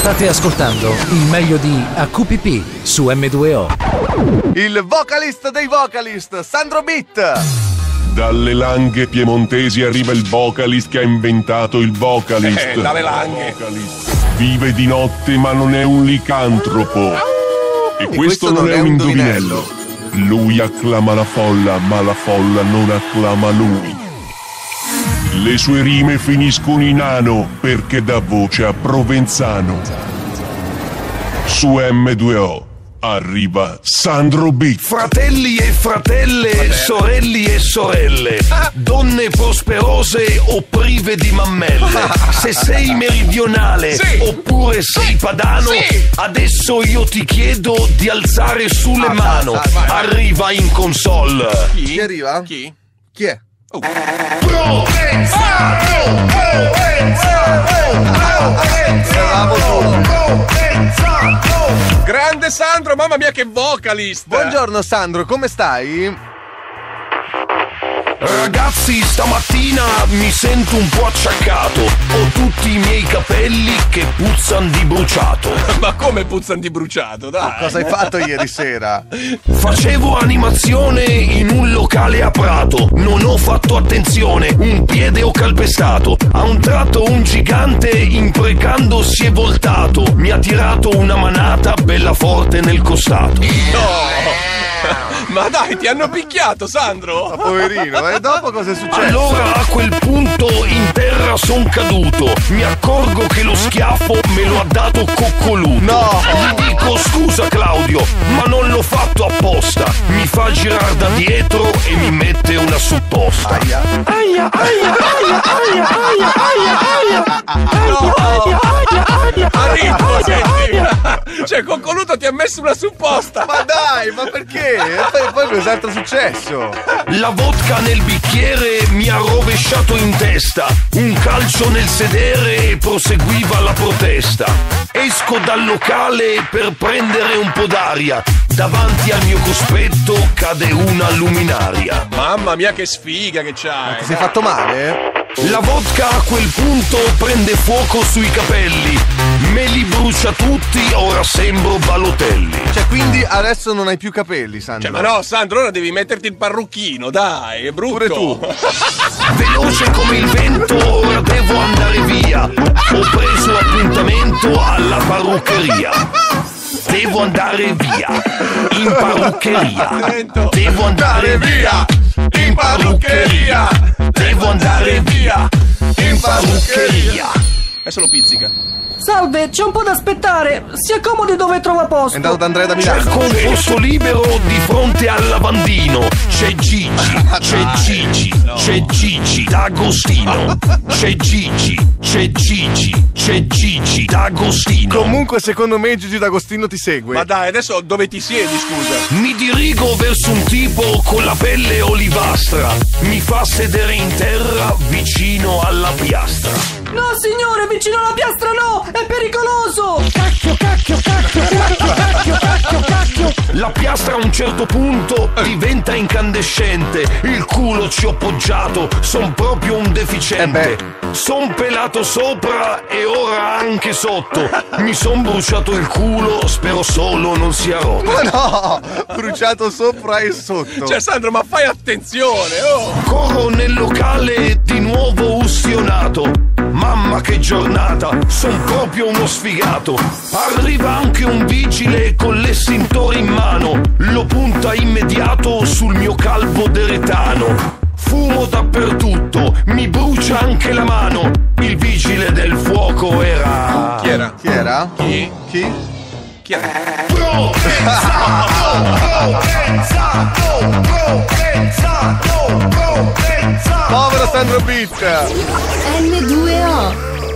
State ascoltando il meglio di AQPP su M2O. Il vocalist dei vocalist, Sandro Bit. Dalle langhe piemontesi arriva il vocalist che ha inventato il vocalist. Dalle langhe. Vive di notte ma non è un licantropo. E questo non è un indovinello. Lui acclama la folla ma la folla non acclama lui. Le sue rime finiscono in ano perché dà voce a Provenzano. Su M2O arriva Sandro B. Fratelli e fratelle, sorelli e sorelle, donne prosperose o prive di mammelle, se sei meridionale oppure sei padano, adesso io ti chiedo di alzare su le mano. Arriva in console. Chi arriva? Chi è? Grande Sandro, mamma mia che vocalist! Buongiorno Sandro, come stai? Ragazzi, stamattina mi sento un po' acciaccato. Ho tutti i miei capelli che puzzano di bruciato. Ma come puzzano di bruciato? Dai! Cosa hai fatto ieri sera? Facevo animazione in un locale a Prato. Non ho fatto attenzione, un piede ho calpestato. A un tratto un gigante imprecando si è voltato. Mi ha tirato una manata bella forte nel costato. No! Ma dai, ti hanno picchiato, Sandro! Ma poverino, e dopo cosa è successo? Allora a quel punto in terra son caduto. Mi accorgo che lo schiaffo me lo ha dato coccoluto. No! Gli dico scusa Claudio, ma non l'ho fatto apposta. Mi fa girare da dietro e mi mette una supposta. Aia! Aia! Aia! Aia! Aia! Aia! Aia! Aia! Aia! Aia! Aia! Aia! Cioè coccoluto ti ha messo una supposta. Ma dai, ma perché? E poi cos'altro è successo? La vodka nel bicchiere mi ha rovesciato in testa. Un calcio nel sedere e proseguiva la protesta. Esco dal locale per prendere un po' d'aria. Davanti al mio cospetto cade una luminaria. Mamma mia che sfiga che c'hai! Ma ti sei fatto male? La vodka a quel punto prende fuoco sui capelli. Me li brucia tutti, ora sembro Balotelli. Cioè quindi adesso non hai più capelli, Sandro. Cioè ma no Sandro, ora devi metterti il parrucchino, dai, è brutto. Pure tu. Veloce come il vento, ora devo andare via. Ho preso appuntamento alla parruccheria. Devo andare via in parruccheria. Devo andare via in parruccheria. Devo andare via in parruccheria. Adesso lo pizzica. Salve, c'è un po' da aspettare. Si accomodi dove trova posto. È andato da Andrea da Milano. Cerco un posto libero di fronte al lavandino. C'è Gigi, c'è Gigi, c'è Gigi d'Agostino. C'è Gigi, c'è Gigi, c'è Gigi d'Agostino. Comunque secondo me Gigi d'Agostino ti segue. Ma dai, adesso dove ti siedi, scusa? Mi dirigo verso un tipo con la pelle olivastra. Mi fa sedere in terra vicino alla piastra. No signore, vicino alla piastra no! È pericoloso! Cacchio, cacchio, cacchio, cacchio, cacchio, cacchio, cacchio. La piastra a un certo punto diventa incandescente. Il culo ci ho poggiato, son proprio un deficiente. Son pelato sopra e ora anche sotto. Mi son bruciato il culo, spero solo non sia rotto. Ma no! Bruciato sopra e sotto. Cioè Sandro, ma fai attenzione! Oh. Corro nel locale di nuovo ustionato. Mamma che giornata, son proprio uno sfigato. Arriva anche un vigile con l'estintore in mano. Lo punta immediato sul mio calvo deretano. Fumo dappertutto, mi brucia anche la mano. Il vigile del fuoco era... Chi era? Chi era? Chi? Chi? Chi era? Provenzano! Povero Sandro Bit! M2O